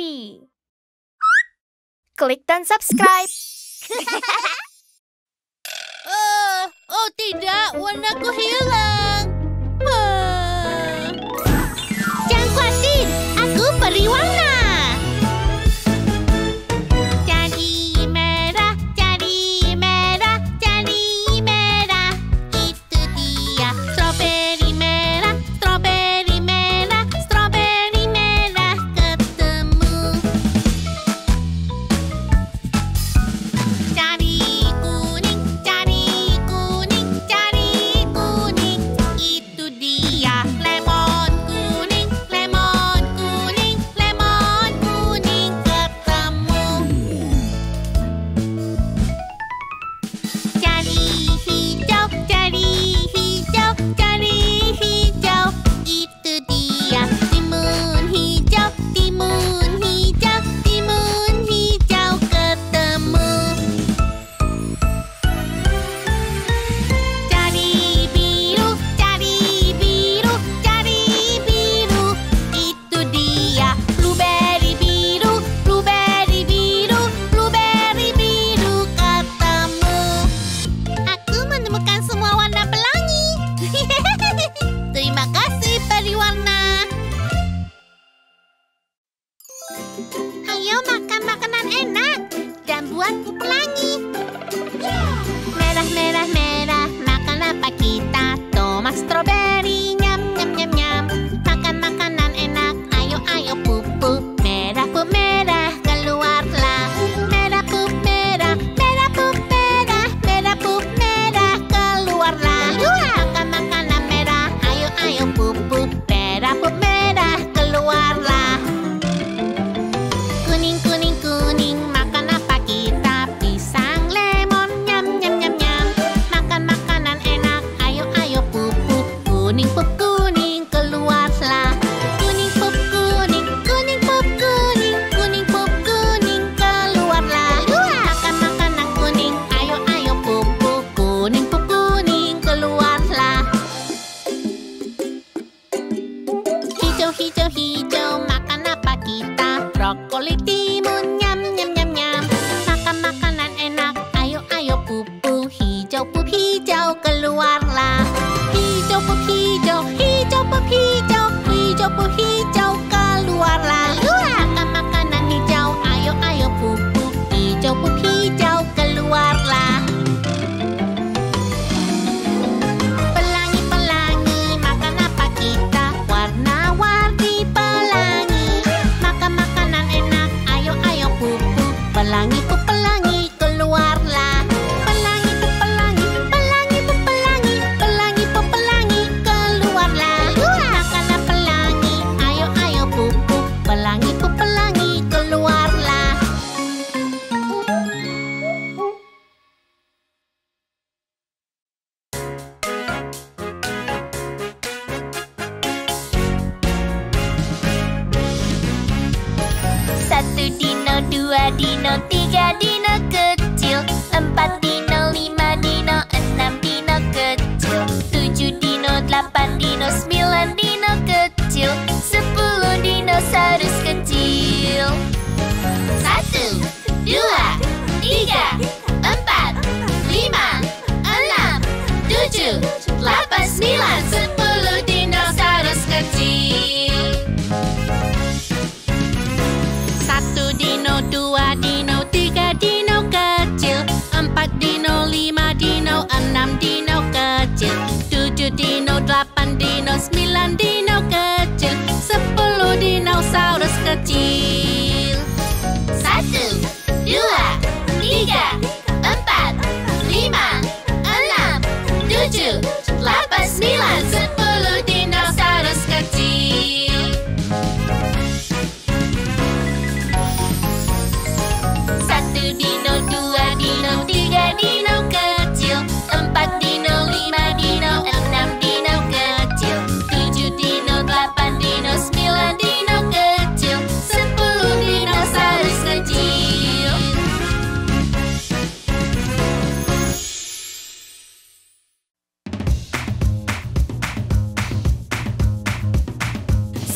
Abi. Klik dan subscribe. Oh tidak, warnaku hilang. Jangan khawatir, aku periwarna.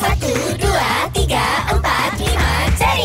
Satu, dua, tiga, empat, lima, cari.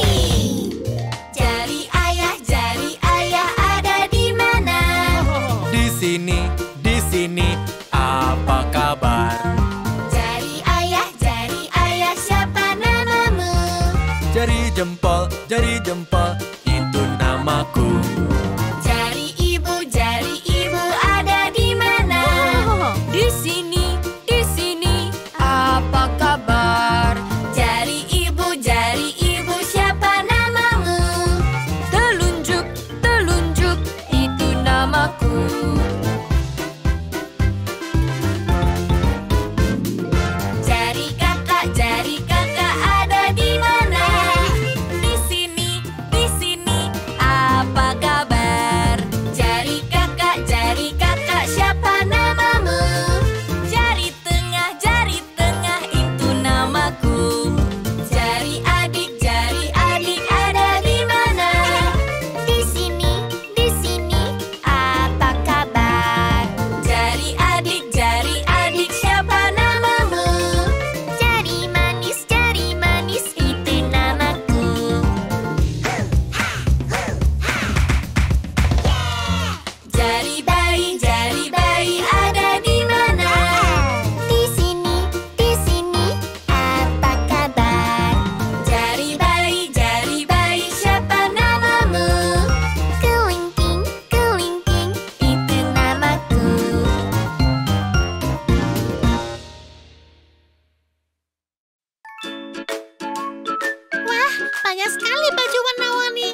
banyak sekali baju warna-warni.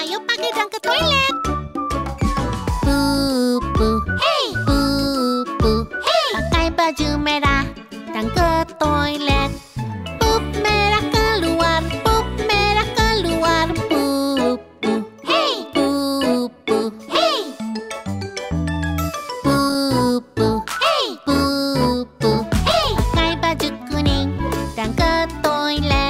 Ayo pakai dan ke toilet. Pupu, hey, pupu, hey, pakai baju merah dan ke toilet. Pup merah keluar, pup merah keluar, pupu, hey, pupu, hey, pupu, hey, pupu, hey, pakai baju kuning dan ke toilet.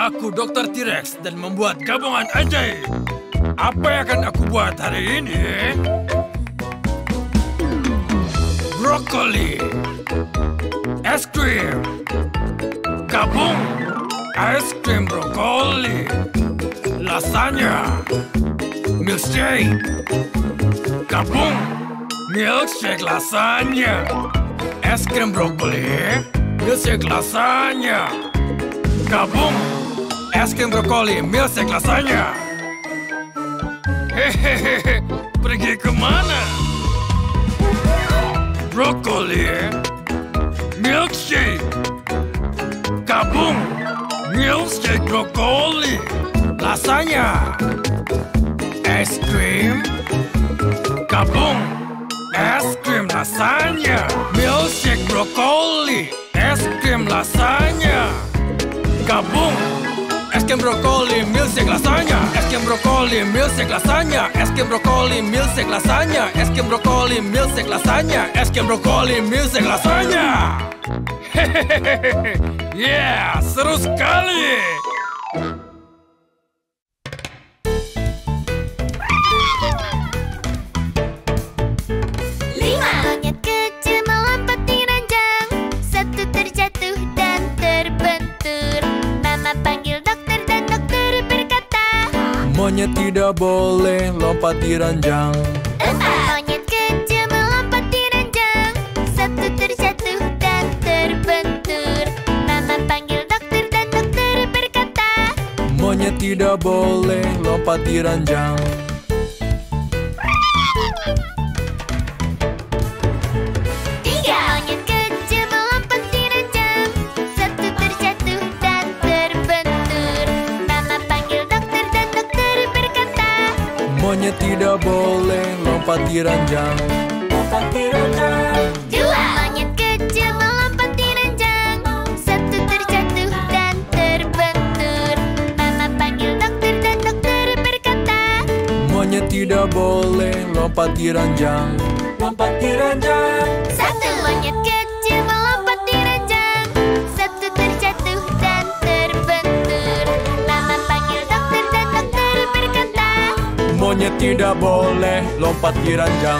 Aku Dokter T-Rex dan membuat gabungan ajaib. Apa yang akan aku buat hari ini? Brokoli, es krim, gabung, es krim brokoli, lasagna, milkshake, gabung, milkshake lasagna, es krim brokoli, milkshake lasagna. Gabung, es krim brokoli, milkshake lasagna. Hehehe, pergi kemana? Brokoli, milkshake. Gabung, milkshake brokoli, lasagna. Es krim, gabung, es krim lasagna, milkshake brokoli, es krim lasagna. Gabung, es krim brokoli, milkshake lasagna, es krim brokoli, milkshake lasagna, es krim brokoli, milkshake lasagna, es krim brokoli, milkshake lasagna, es krim brokoli, milkshake lasagna. Hehehe, yeah, seru sekali. Monyet tidak boleh lompat di ranjang. Monyet kecil melompat di ranjang. Satu terjatuh dan terbentur. Mama panggil dokter dan dokter berkata, monyet tidak boleh lompat di ranjang. Tiga. Monyet kecil melompat di ranjang. Pati Ranjang. Pati Ranjang. Dua monyet kecil melompat di ranjang. Satu terjatuh dan terbentur. Mama panggil dokter dan dokter berkata, monyet tidak boleh lompat di ranjang. Lompat di ranjang. Satu monyet kecil melompat di ranjang. Satu terjatuh dan terbentur. Mama panggil dokter dan dokter berkata, monyet tidak boleh lompat di ranjang.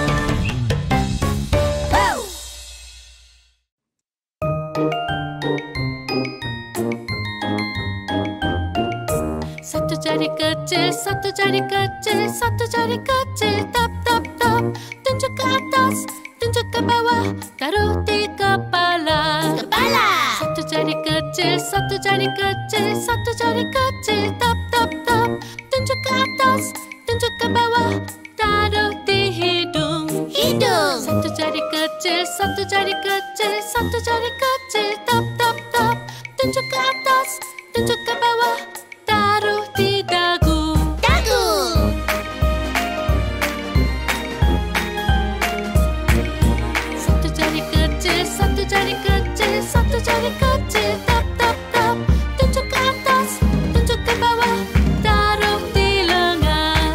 Satu jari kecil, tap tap tap. Tunjuk ke atas, tunjuk ke bawah, taruh di kepala. Satu jari kecil, tap tap tap. Tunjuk ke atas, tunjuk ke bawah, taruh di hidung. Satu jari kecil, tap tap tap. Tunjuk ke atas, tunjuk ke bawah, taruh di dagu. Tap tap tap. Tunjuk ke atas, tunjuk ke bawah, taruh di lengan.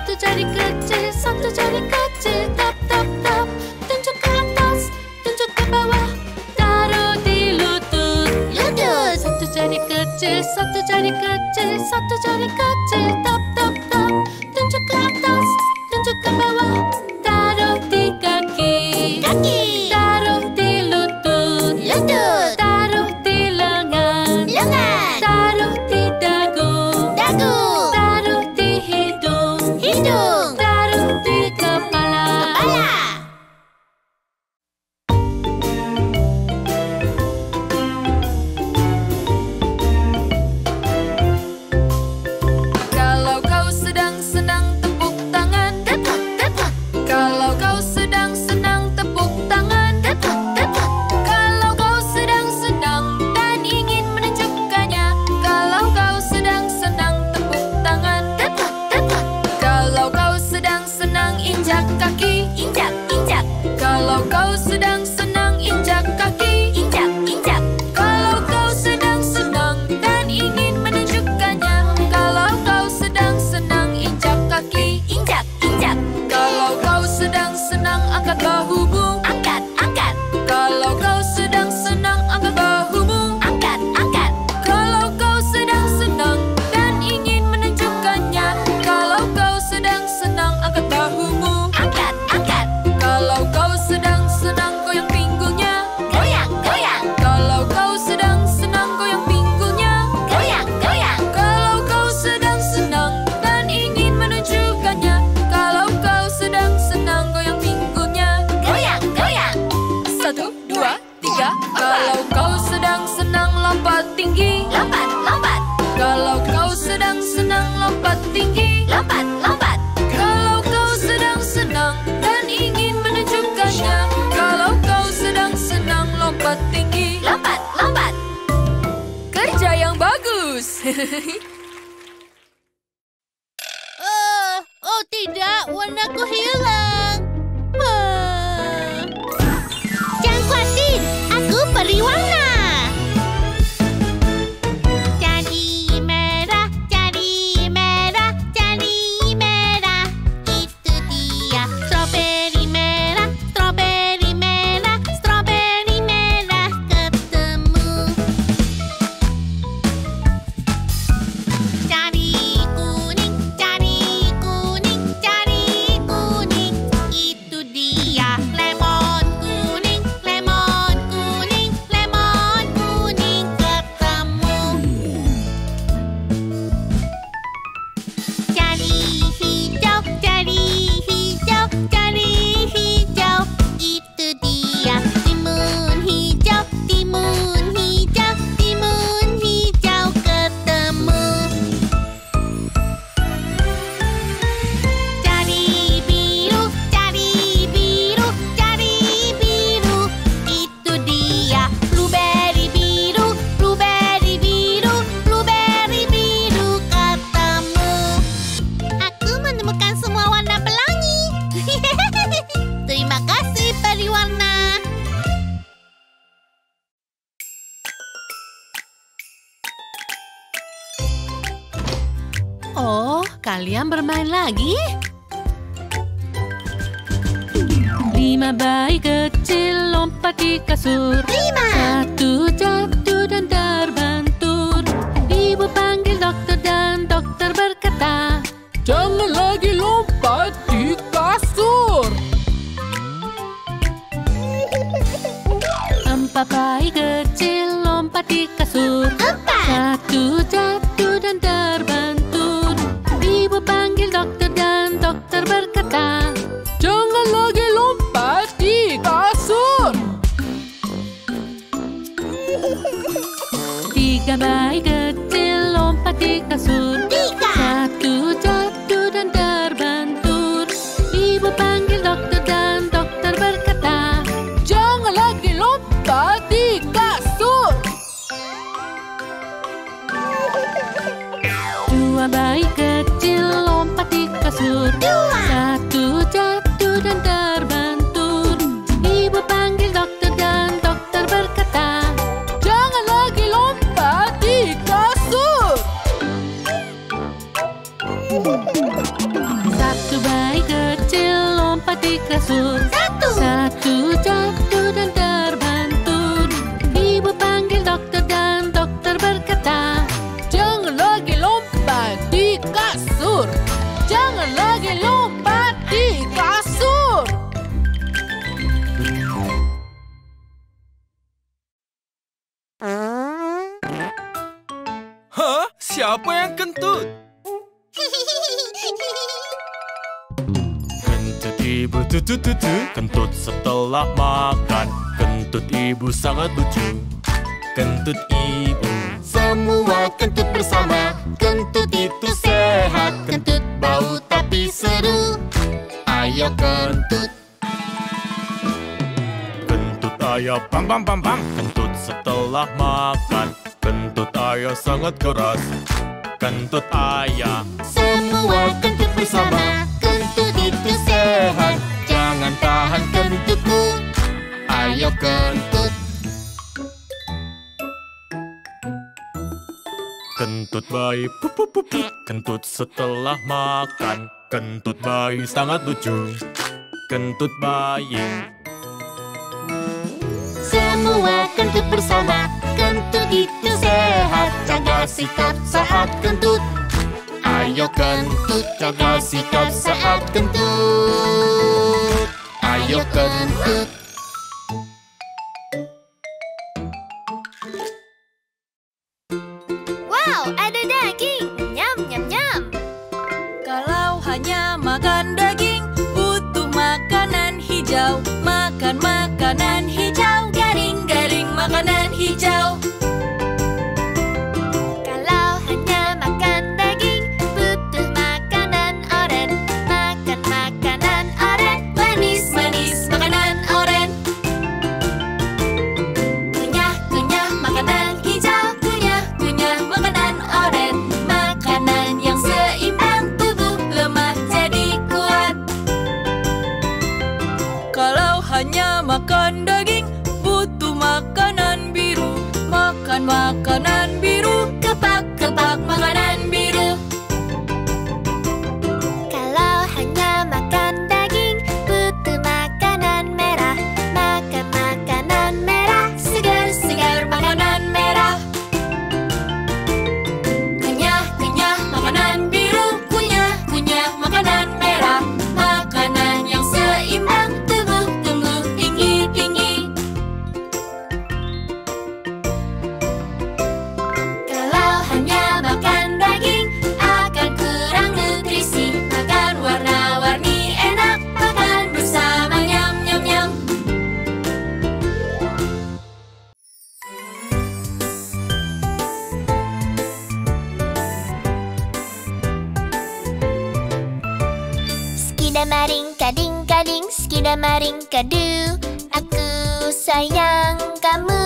Satu jari kecil, tap tap tap. Tunjuk ke atas, tunjuk ke bawah, taruh di lutut. Satu jari kecil, tap tap tap. Tunjuk ke atas, tunjuk ke bawah, taruh di kaki. Taruh di lutut. Taruh di lengan. Taruh di dagu. Taruh di hidung. Taruh di kepala. Kalau kau sedang tepuk tangan, tepuk. Kalau kau Oh tidak, warnaku hilang. Jangan khawatir, aku periwarna. Cari kuning, cari kuning, cari kuning. Kalian bermain lagi? Lima bayi kecil lompat di kasur. Lima. Satu jatuh dan terbentur. Ibu panggil dokter dan dokter berkata, jangan lagi lompat di kasur. Empat bayi kecil lompat di kasur. Empat. Satu jatuh dan terbentur. Ibu panggil dokter dan dokter berkata, jangan lagi lompat di kasur. Tiga bayi kecil lompat di kasur. Tiga. Satu jatuh dan terbentur. Ibu panggil dokter dan dokter berkata, jangan lagi lompat di kasur. Dua bayi kecil lompat di kasur. Dua. Satu jatuh dan terbentur. Ibu panggil dokter dan dokter berkata, jangan lagi lompat di kasur. Satu bayi kecil lompat di kasur. Satu. Satu jatuh dan terbentur. Ibu panggil dokter dan dokter berkata, jangan lagi lompat di kasur. Jangan lagi lompat di kasur. Hah? Siapa yang kentut? Kentut ibu tutututu, kentut setelah makan. Kentut ibu sangat lucu. Kentut ibu, semua kentut bersama. Kentut itu sehat. Kentut bau tapi seru. Ayo kentut. Kentut ayo pam pam pam pam. Kentut setelah makan. Kentut ayah sangat keras. Kentut ayah, semua kentut bersama. Kentut itu sehat. Jangan tahan kentutku. Ayo kentut. Kentut bayi pupu pupu. Kentut setelah makan. Kentut bayi sangat lucu. Kentut bayi, semua kentut bersama. Kentut itu sehat. Jaga sikap saat kentut. Ayo kentut. Jaga sikap saat kentut. Ayo kentut. Wow, ada daging. Nyam nyam nyam. Kalau hanya makan daging, butuh makanan hijau. Makan makanan hijau. Garing-garing makanan hijau. Kalau hanya makan daging, butuh makanan oren. Makan makanan oren. Manis-manis makanan oren. Kunyah-kunyah makanan hijau. Kunyah-kunyah makanan oren. Makanan yang seimbang. Tubuh lemah jadi kuat. Kalau hanya makan daging, makanan biru. Makan makanan biru. Kepak-kepak makanan biru. Kalau hanya makan daging, butuh makanan merah. Makan makanan merah. Segar-segar makanan merah. Kenyah-kenyah makanan biru. Kunyah-kunyah makanan merah. Makanan yang seimbang. Kading-kading, skidamaring-kadu. Aku sayang kamu.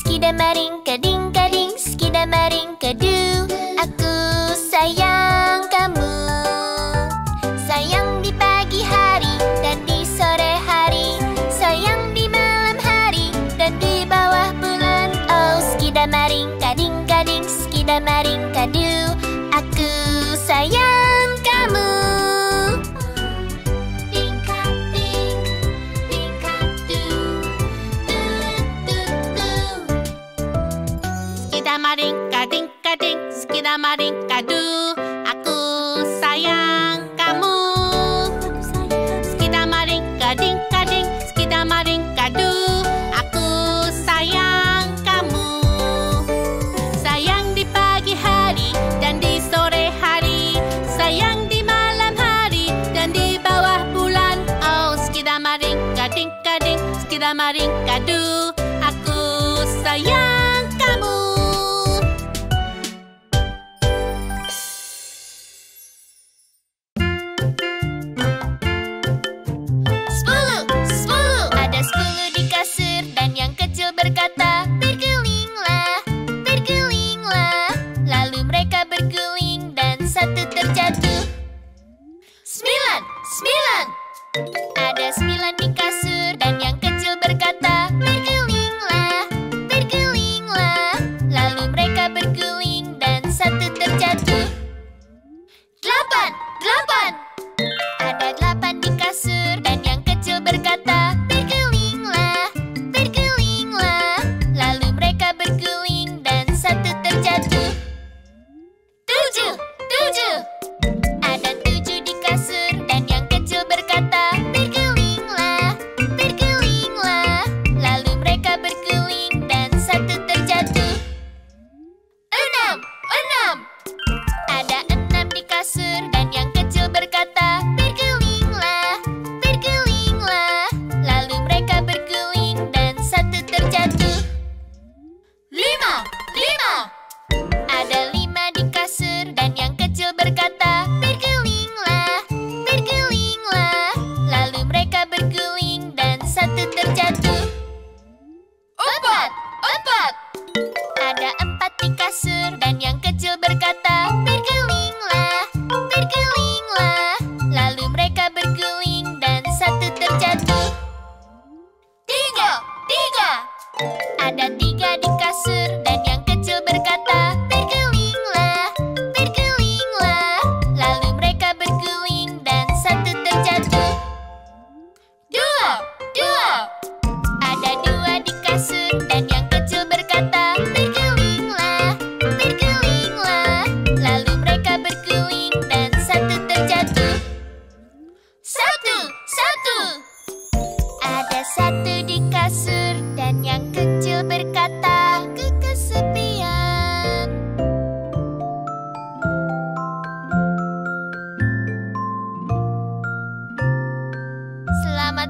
Skidamaring-kading-kading, skidamaring-kadu. Aku sayang kamu. Sayang di pagi hari dan di sore hari. Sayang di malam hari dan di bawah bulan. Oh, skidamaring-kading-kading, skidamaring-kadu. Aku Kading-kading, skidamaring kadu. Aku sayang kamu. Sayang di pagi hari dan di sore hari. Sayang di malam hari dan di bawah bulan. Oh, skidamaring kading-kading, skidamaring kadu. Aku sayang kamu.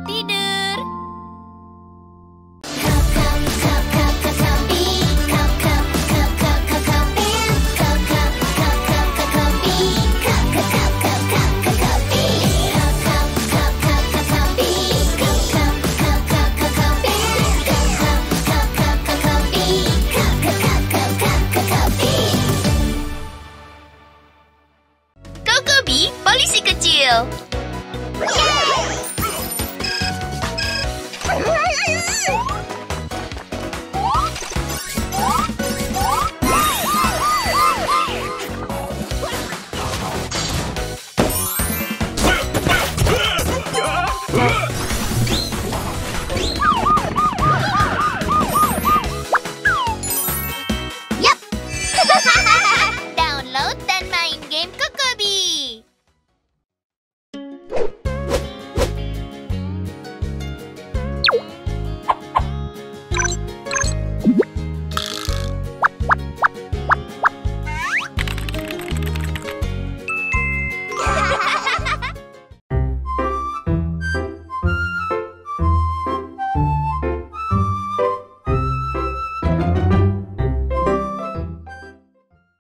Tidak.